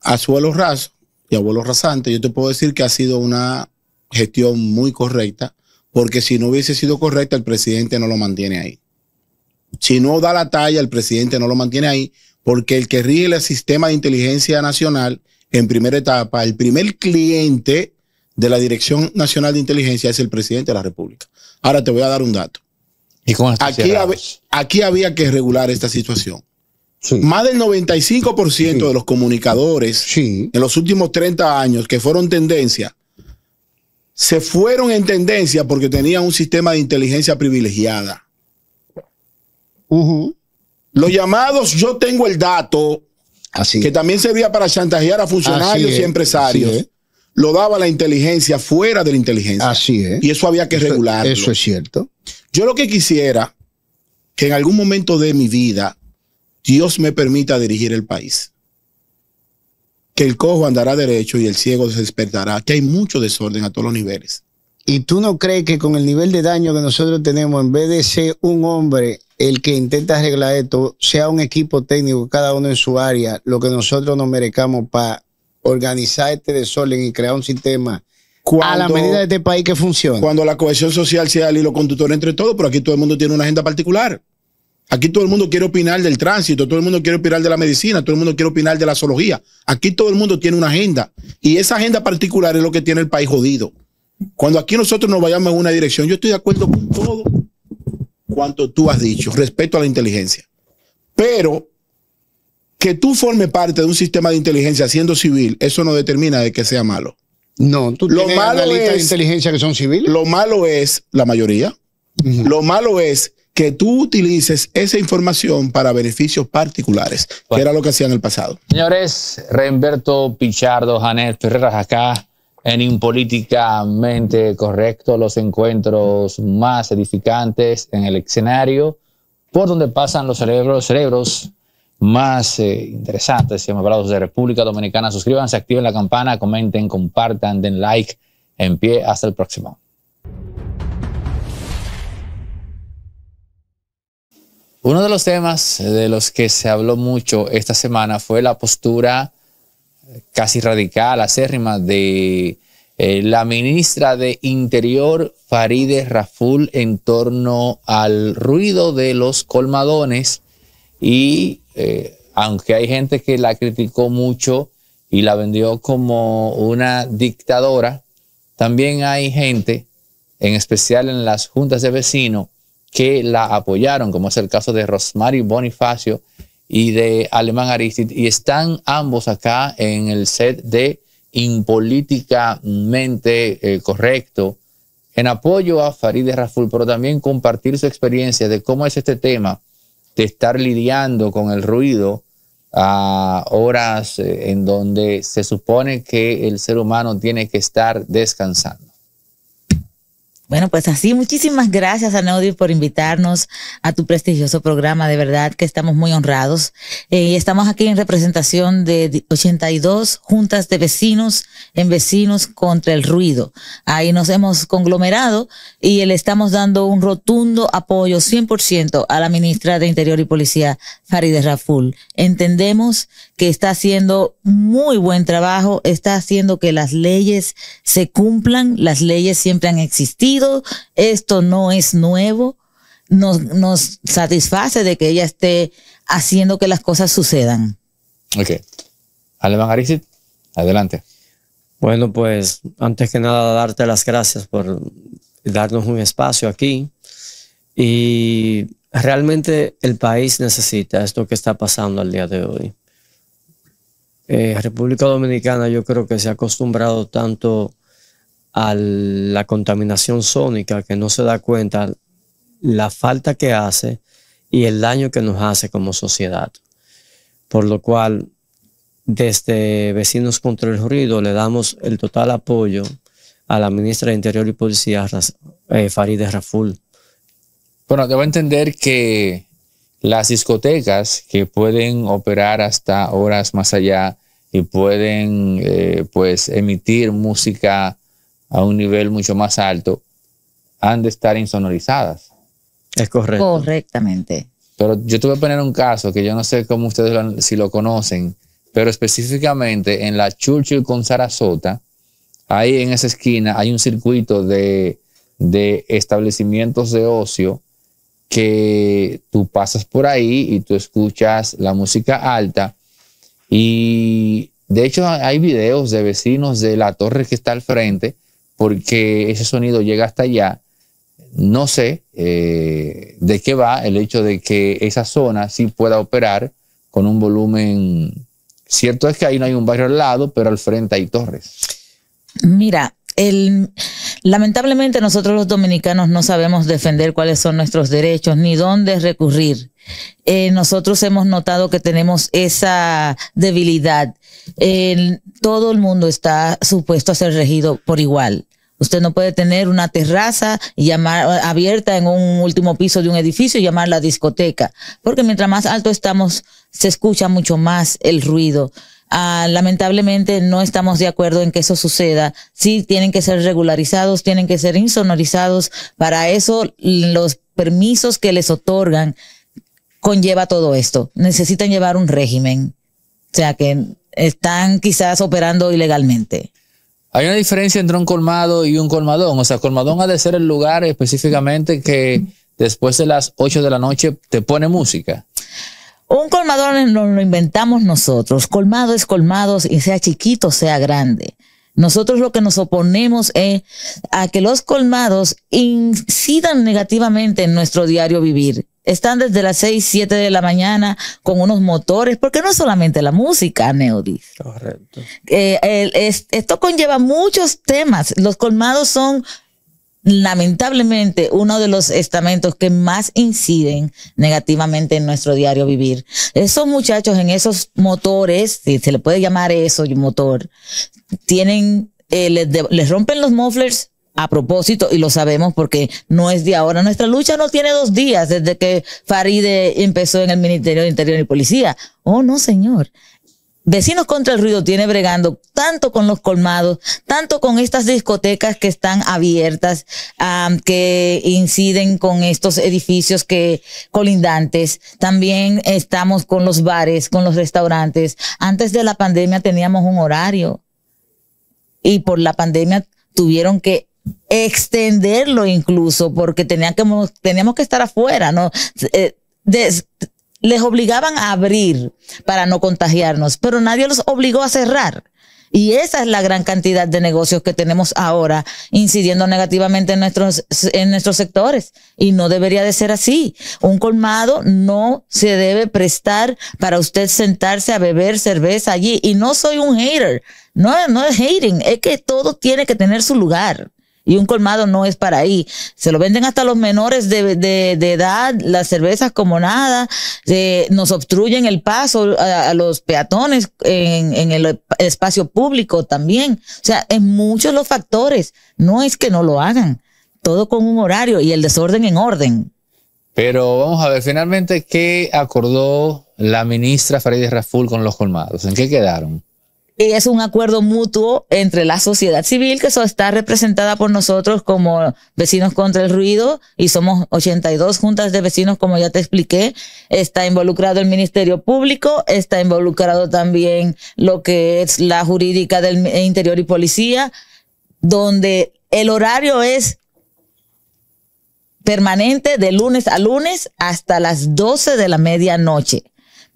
A suelo raso y a vuelo rasante, yo te puedo decir que ha sido una gestión muy correcta, porque si no hubiese sido correcta, el presidente no lo mantiene ahí. Si no da la talla, el presidente no lo mantiene ahí, porque el que rige el sistema de inteligencia nacional, en primera etapa, el primer cliente de la Dirección Nacional de Inteligencia es el presidente de la República. Ahora te voy a dar un dato. ¿Y cómo aquí, hab aquí había que regular esta situación. Sí. Más del noventa y cinco por ciento sí. de los comunicadores sí. en los últimos treinta años que fueron tendencia, se fueron en tendencia porque tenían un sistema de inteligencia privilegiada. Uh-huh. Los llamados, yo tengo el dato, así que también servía para chantajear a funcionarios y empresarios. Lo daba la inteligencia fuera de la inteligencia. Así es. Y eso había que eso, regularlo. Eso es cierto. Yo lo que quisiera, que en algún momento de mi vida, Dios me permita dirigir el país. Que el cojo andará derecho y el ciego se despertará, que hay mucho desorden a todos los niveles. ¿Y tú no crees que con el nivel de daño que nosotros tenemos, en vez de ser un hombre el que intenta arreglar esto, sea un equipo técnico, cada uno en su área, lo que nosotros nos merezcamos para organizar este desorden y crear un sistema cuando, a la medida de este país que funcione. Cuando la cohesión social sea el hilo conductor entre todos, pero aquí todo el mundo tiene una agenda particular. Aquí todo el mundo quiere opinar del tránsito, todo el mundo quiere opinar de la medicina, todo el mundo quiere opinar de la zoología. Aquí todo el mundo tiene una agenda. Y esa agenda particular es lo que tiene el país jodido. Cuando aquí nosotros nos vayamos en una dirección, yo estoy de acuerdo con todo cuanto tú has dicho respecto a la inteligencia. Pero que tú formes parte de un sistema de inteligencia siendo civil, eso no determina de que sea malo. No, tú lo tienes analistas de inteligencia que son civiles. Lo malo es la mayoría. Uh-huh. Lo malo es que tú utilices esa información para beneficios particulares, bueno, que era lo que hacía en el pasado. Señores, Remberto Pichardo, Janel Ferreras, acá en Impolíticamente Correcto, los encuentros más edificantes en el escenario, por donde pasan los cerebros, cerebros más eh, interesantes y amables de República Dominicana. Suscríbanse, activen la campana, comenten, compartan, den like. En pie, hasta el próximo. Uno de los temas de los que se habló mucho esta semana fue la postura casi radical, acérrima, de eh, la ministra de Interior, Farideh Raful, en torno al ruido de los colmadones. Y eh, aunque hay gente que la criticó mucho y la vendió como una dictadora, también hay gente, en especial en las juntas de vecinos, que la apoyaron, como es el caso de Rosmery Bonifacio y de Alemán Aristide, y están ambos acá en el set de Impolíticamente eh, Correcto, en apoyo a Farideh Raful, pero también compartir su experiencia de cómo es este tema de estar lidiando con el ruido a horas eh, en donde se supone que el ser humano tiene que estar descansando. Bueno, pues así, muchísimas gracias, Aneudys, por invitarnos a tu prestigioso programa. De verdad que estamos muy honrados. Eh, estamos aquí en representación de ochenta y dos juntas de vecinos en Vecinos contra el Ruido. Ahí nos hemos conglomerado y le estamos dando un rotundo apoyo cien por ciento a la ministra de Interior y Policía, Farideh Raful. Entendemos que está haciendo muy buen trabajo, está haciendo que las leyes se cumplan. Las leyes siempre han existido. Esto no es nuevo, nos, nos satisface de que ella esté haciendo que las cosas sucedan. Ok. Alemán Aristide, adelante. Bueno, pues antes que nada darte las gracias por darnos un espacio aquí, y realmente el país necesita esto que está pasando al día de hoy. Eh, República Dominicana yo creo que se ha acostumbrado tanto a la contaminación sónica que no se da cuenta la falta que hace y el daño que nos hace como sociedad. Por lo cual, desde Vecinos contra el Ruido le damos el total apoyo a la ministra de Interior y Policía, eh, Farideh Raful. Bueno, debo entender que las discotecas que pueden operar hasta horas más allá y pueden eh, pues emitir música a un nivel mucho más alto, han de estar insonorizadas. Es correcto. Correctamente. Pero yo te voy a poner un caso que yo no sé cómo ustedes lo, si lo conocen, pero específicamente en la Churchill con Sarasota, ahí en esa esquina hay un circuito de, de establecimientos de ocio que tú pasas por ahí y tú escuchas la música alta. Y de hecho hay videos de vecinos de la torre que está al frente, porque ese sonido llega hasta allá. No sé eh, de qué va el hecho de que esa zona sí pueda operar con un volumen. Cierto es que ahí no hay un barrio al lado, pero al frente hay torres. Mira, el, lamentablemente nosotros los dominicanos no sabemos defender cuáles son nuestros derechos ni dónde recurrir. Eh, nosotros hemos notado que tenemos esa debilidad. Eh, todo el mundo está supuesto a ser regido por igual. Usted no puede tener una terraza y llamar, abierta en un último piso de un edificio y llamarla discoteca, porque mientras más alto estamos, se escucha mucho más el ruido. Ah, lamentablemente no estamos de acuerdo en que eso suceda. Sí, tienen que ser regularizados, tienen que ser insonorizados. Para eso, los permisos que les otorgan conlleva todo esto. Necesitan llevar un régimen. O sea que están quizás operando ilegalmente. Hay una diferencia entre un colmado y un colmadón. O sea, colmadón ha de ser el lugar específicamente que después de las ocho de la noche te pone música. Un colmadón lo, lo inventamos nosotros. Colmado es colmado, y sea chiquito, sea grande. Nosotros lo que nos oponemos es a que los colmados incidan negativamente en nuestro diario vivir. Están desde las seis, siete de la mañana con unos motores, porque no es solamente la música, Aneudys. Correcto. Eh, el, es, esto conlleva muchos temas. Los colmados son, lamentablemente, uno de los estamentos que más inciden negativamente en nuestro diario vivir. Esos muchachos en esos motores, si se le puede llamar eso, motor, tienen, eh, les, de, les rompen los mufflers a propósito, y lo sabemos porque no es de ahora. Nuestra lucha no tiene dos días desde que Farideh empezó en el Ministerio de Interior y Policía. Oh, no, señor. Vecinos contra el Ruido tiene bregando tanto con los colmados, tanto con estas discotecas que están abiertas, um, que inciden con estos edificios que colindantes. También estamos con los bares, con los restaurantes. Antes de la pandemia teníamos un horario, y por la pandemia tuvieron que extenderlo incluso, porque tenían que, teníamos que estar afuera, ¿no? Eh, des, les obligaban a abrir para no contagiarnos, pero nadie los obligó a cerrar. Y esa es la gran cantidad de negocios que tenemos ahora incidiendo negativamente en nuestros, en nuestros sectores. Y no debería de ser así. Un colmado no se debe prestar para usted sentarse a beber cerveza allí. Y no soy un hater. No, no es hating. Es que todo tiene que tener su lugar. Y un colmado no es para ahí. Se lo venden hasta los menores de, de, de edad, las cervezas como nada. Eh, nos obstruyen el paso a, a los peatones en, en el espacio público también. O sea, en muchos los factores. No es que no lo hagan. Todo con un horario y el desorden en orden. Pero vamos a ver, finalmente, ¿qué acordó la ministra Farideh Raful con los colmados? ¿En qué quedaron? Es un acuerdo mutuo entre la sociedad civil, que eso está representada por nosotros como Vecinos contra el Ruido, y somos ochenta y dos juntas de vecinos, como ya te expliqué. Está involucrado el Ministerio Público, está involucrado también lo que es la jurídica del Interior y Policía, donde el horario es permanente de lunes a lunes hasta las doce de la medianoche.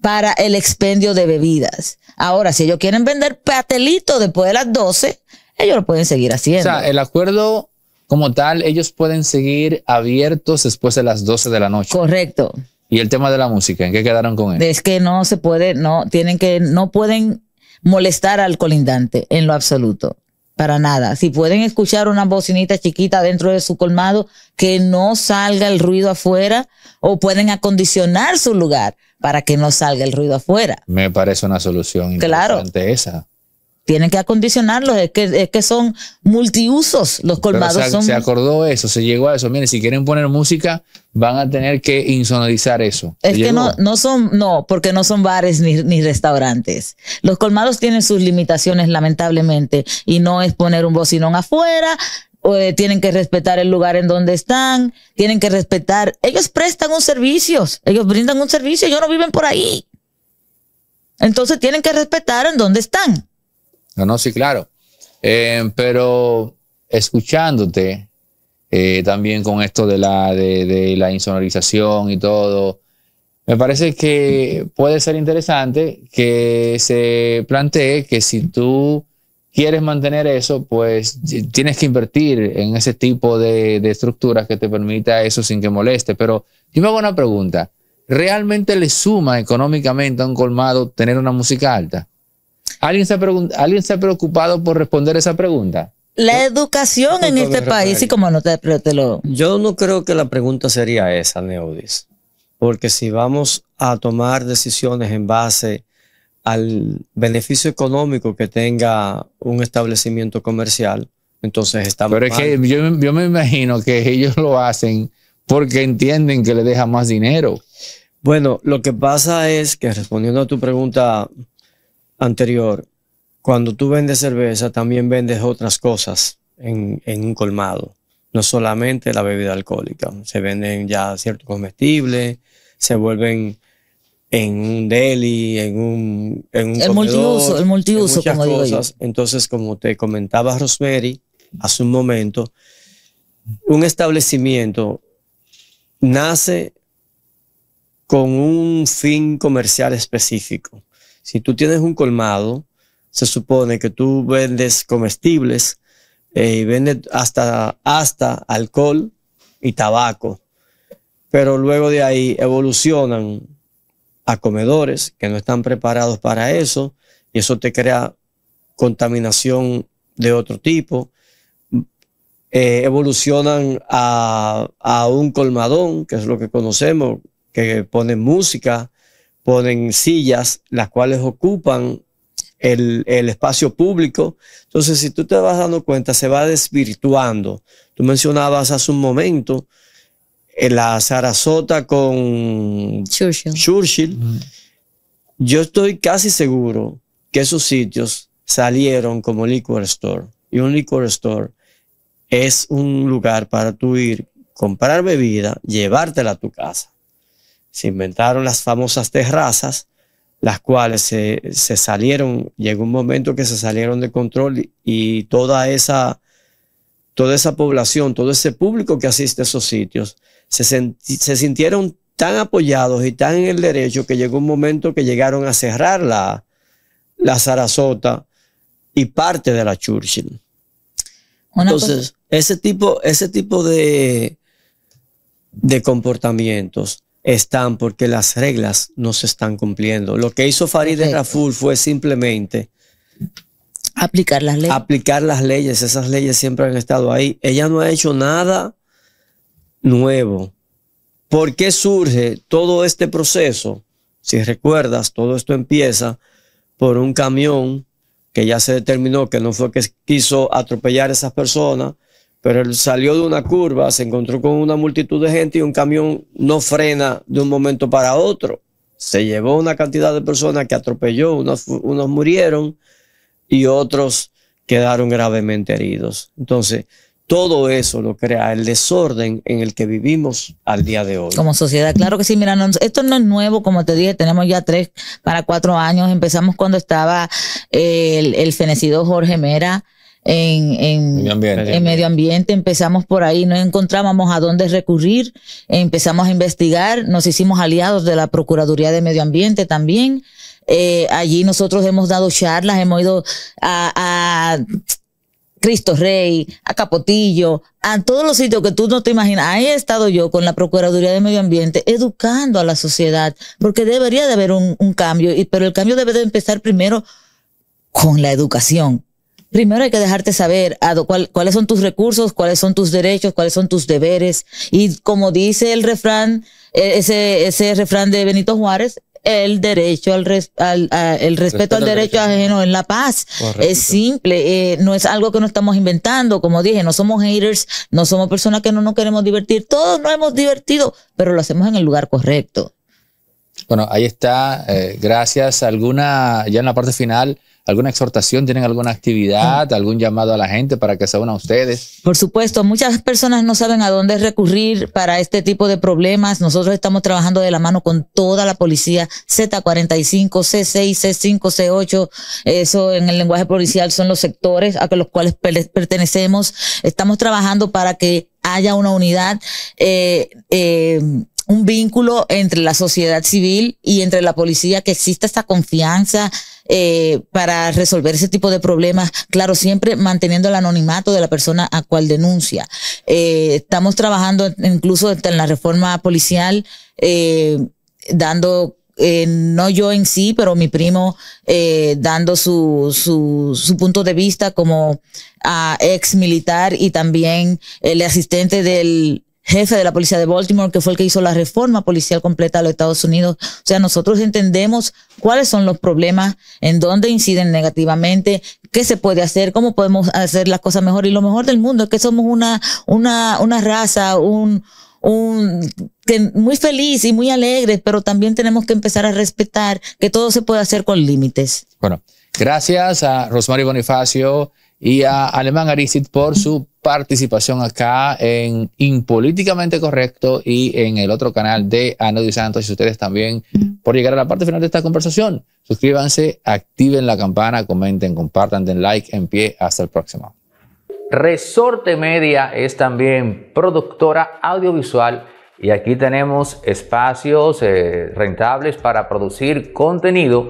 Para el expendio de bebidas. Ahora, si ellos quieren vender pastelito después de las doce, ellos lo pueden seguir haciendo. O sea, el acuerdo como tal, ellos pueden seguir abiertos después de las doce de la noche. Correcto. Y el tema de la música, ¿en qué quedaron con él? Es que no se puede, no, tienen que, no pueden molestar al colindante en lo absoluto. Para nada. Si pueden escuchar una bocinita chiquita dentro de su colmado, que no salga el ruido afuera, o pueden acondicionar su lugar para que no salga el ruido afuera. Me parece una solución interesante, claro. Esa. Tienen que acondicionarlos, es que, es que son multiusos los colmados. Pero se, son... se acordó eso, se llegó a eso. Miren, si quieren poner música, van a tener que insonorizar eso. Es que no, no son, no, porque no son bares ni, ni restaurantes. Los colmados tienen sus limitaciones, lamentablemente, y no es poner un bocinón afuera. Eh, tienen que respetar el lugar en donde están, tienen que respetar. Ellos prestan un servicio, ellos brindan un servicio, ellos no viven por ahí. Entonces tienen que respetar en donde están. No, no, sí, claro. Eh, pero escuchándote eh, también con esto de la, de, de la insonorización y todo, me parece que puede ser interesante que se plantee que si tú quieres mantener eso, pues tienes que invertir en ese tipo de, de estructuras que te permita eso sin que moleste. Pero yo me hago una pregunta. ¿Realmente le suma económicamente a un colmado tener una música alta? ¿Alguien se, ¿Alguien se ha preocupado por responder esa pregunta? La educación no, en este país, y como no te, te lo... Yo no creo que la pregunta sería esa, Aneudys, porque si vamos a tomar decisiones en base al beneficio económico que tenga un establecimiento comercial, entonces estamos... Pero es mal. que yo, yo me imagino que ellos lo hacen porque entienden que le deja más dinero. Bueno, lo que pasa es que, respondiendo a tu pregunta anterior, cuando tú vendes cerveza, también vendes otras cosas en, en un colmado. No solamente la bebida alcohólica. Se venden ya ciertos comestibles, se vuelven en un deli, en un, en un el comedor, multiuso, el multiuso, en como cosas. Digo yo. Entonces, como te comentaba Rosmery hace un momento, un establecimiento nace con un fin comercial específico. Si tú tienes un colmado, se supone que tú vendes comestibles eh, y vendes hasta, hasta alcohol y tabaco, pero luego de ahí evolucionan a comedores que no están preparados para eso, y eso te crea contaminación de otro tipo. Eh, evolucionan a, a un colmadón, que es lo que conocemos, que ponen música, ponen sillas, las cuales ocupan el, el espacio público. Entonces, si tú te vas dando cuenta, se va desvirtuando. Tú mencionabas hace un momento la Sarasota con Churchill. Churchill. Mm. Yo estoy casi seguro que esos sitios salieron como liquor store. Y un liquor store es un lugar para tú ir, comprar bebida, llevártela a tu casa. Se inventaron las famosas terrazas, las cuales se, se salieron, llegó un momento que se salieron de control, y toda esa, toda esa población, todo ese público que asiste a esos sitios, se, se sintieron tan apoyados y tan en el derecho que llegó un momento que llegaron a cerrar la, la Sarasota y parte de la Churchill. Una Entonces, ese tipo, ese tipo de, de comportamientos están porque las reglas no se están cumpliendo. Lo que hizo Farideh Raful fue simplemente aplicar las leyes. Aplicar las leyes. Esas leyes siempre han estado ahí. Ella no ha hecho nada nuevo. ¿Por qué surge todo este proceso? Si recuerdas, todo esto empieza por un camión que ya se determinó que no fue que quiso atropellar a esas personas, pero él salió de una curva, se encontró con una multitud de gente y un camión no frena de un momento para otro. Se llevó una cantidad de personas que atropelló, unos, unos murieron y otros quedaron gravemente heridos. Entonces, todo eso lo crea el desorden en el que vivimos al día de hoy. Como sociedad, claro que sí. Mira, no, esto no es nuevo, como te dije, tenemos ya tres para cuatro años. Empezamos cuando estaba eh, el, el fenecido Jorge Mera en, en, medio ambiente. en medio ambiente. Empezamos por ahí, no encontrábamos a dónde recurrir, empezamos a investigar, nos hicimos aliados de la Procuraduría de Medio Ambiente también. Eh, allí nosotros hemos dado charlas, hemos ido a... a Cristo Rey, a Capotillo, a todos los sitios que tú no te imaginas. Ahí he estado yo con la Procuraduría de Medio Ambiente educando a la sociedad, porque debería de haber un, un cambio, y, pero el cambio debe de empezar primero con la educación. Primero hay que dejarte saber a cuál, cuáles son tus recursos, cuáles son tus derechos, cuáles son tus deberes. Y como dice el refrán, ese, ese refrán de Benito Juárez, el derecho al, res, al a, el respeto, respeto al derecho ajeno en la paz. Correcto. Es simple, eh, no es algo que no estamos inventando. Como dije, no somos haters, no somos personas que no nos queremos divertir. Todos nos hemos divertido, pero lo hacemos en el lugar correcto. Bueno, ahí está. Eh, gracias. ¿Alguna, ya en la parte final, alguna exhortación? ¿Tienen alguna actividad, algún llamado a la gente para que se unan a ustedes? Por supuesto, muchas personas no saben a dónde recurrir para este tipo de problemas. Nosotros estamos trabajando de la mano con toda la policía, Z cuarenta y cinco, C seis, C cinco, C ocho. Eso en el lenguaje policial son los sectores a los cuales pertenecemos. Estamos trabajando para que haya una unidad, eh, eh, un vínculo entre la sociedad civil y entre la policía, que exista esta confianza eh, para resolver ese tipo de problemas, claro, siempre manteniendo el anonimato de la persona a cual denuncia. Eh, estamos trabajando incluso en la reforma policial, eh, dando, eh, no yo en sí, pero mi primo, eh, dando su, su, su punto de vista como uh, ex militar y también el asistente del jefe de la policía de Baltimore, que fue el que hizo la reforma policial completa de los Estados Unidos. O sea, nosotros entendemos cuáles son los problemas, en dónde inciden negativamente, qué se puede hacer, cómo podemos hacer las cosas mejor. Y lo mejor del mundo es que somos una, una, una raza, un, un, que muy feliz y muy alegre, pero también tenemos que empezar a respetar que todo se puede hacer con límites. Bueno, gracias a Rosmery Bonifacio y a Alemán Aristide por su participación acá en Impolíticamente Correcto y en el otro canal de Aneudys Santos. Y ustedes también, por llegar a la parte final de esta conversación, suscríbanse, activen la campana, comenten, compartan, den like, en pie, hasta el próximo. Resorte Media es también productora audiovisual y aquí tenemos espacios eh, rentables para producir contenido,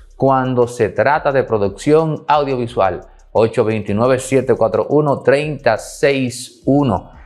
cuando se trata de producción audiovisual. ocho dos nueve, siete cuatro uno, tres cero seis uno.